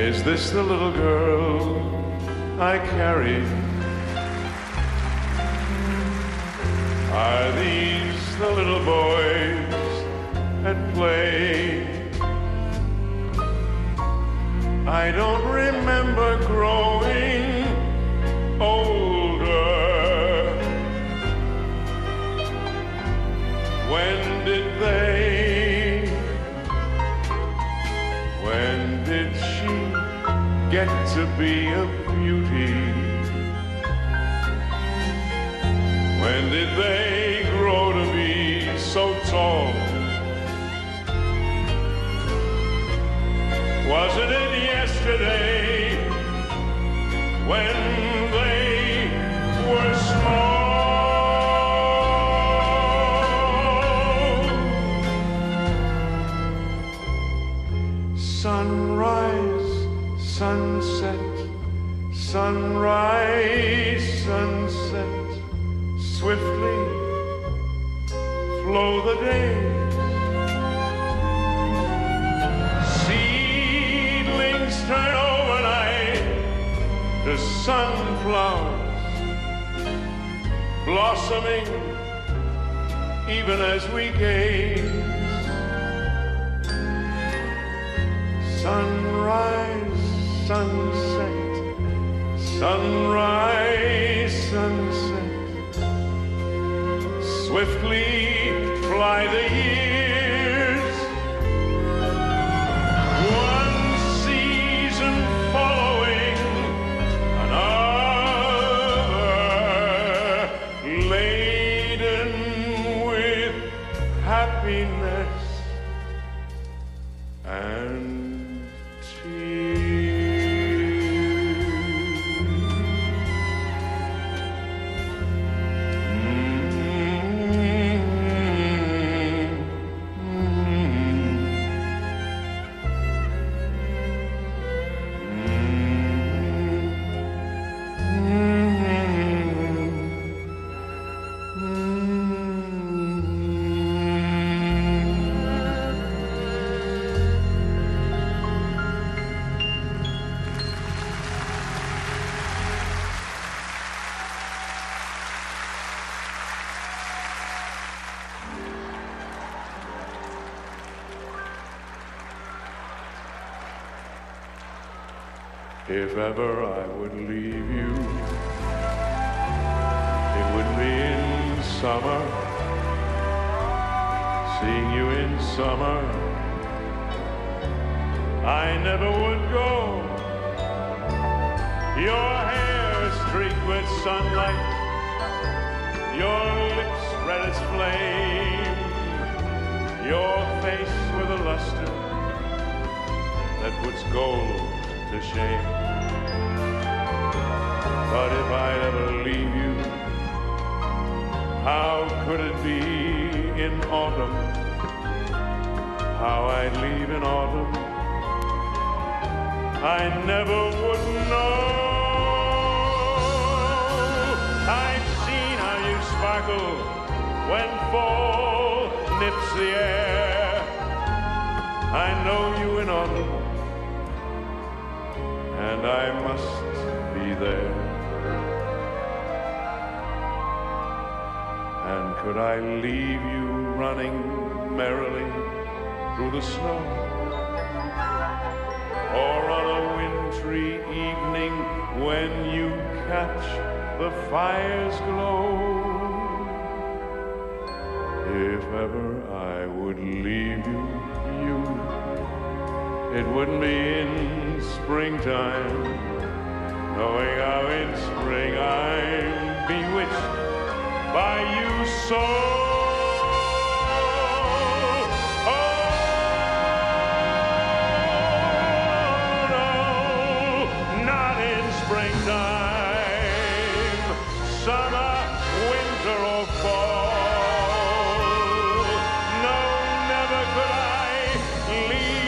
Is this the little girl I carry? Are these the little boys at play? I don't remember growing older. When did they? When did she get to be a beauty? When did they grow to be so tall? Wasn't it yesterday when they were small? Sunrise, sunset, sunrise, sunset. Swiftly flow the days. Seedlings turn overnight to sunflowers, blossoming even as we gaze. Sunrise, sunset, sunrise, sunset. Swiftly fly the years. One season following another, laden with happiness and If ever I would leave you, it would be in summer. Seeing you in summer, I never would go. Your hair streaked with sunlight, your lips red as flame, your face with a luster that puts gold to shame. But if I ever leave you, how could it be in autumn? How I'd leave in autumn, I never would know. I've seen how you sparkle when fall nips the air. I know you in autumn, and I must be there. And could I leave you running merrily through the snow, or on a wintry evening when you catch the fire's glow? If ever I would leave you, it wouldn't be in springtime, knowing how in spring I'm bewitched by you so. Oh, no, not in springtime, summer, winter, or fall. No, never could I leave.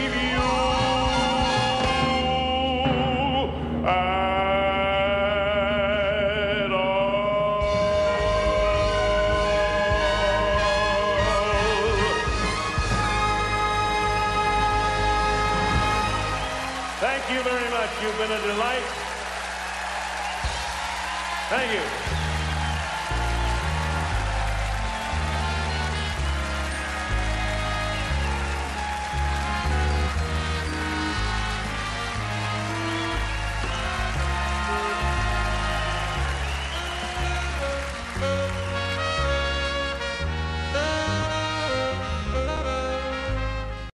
Thank you very much. You've been a delight. Thank you.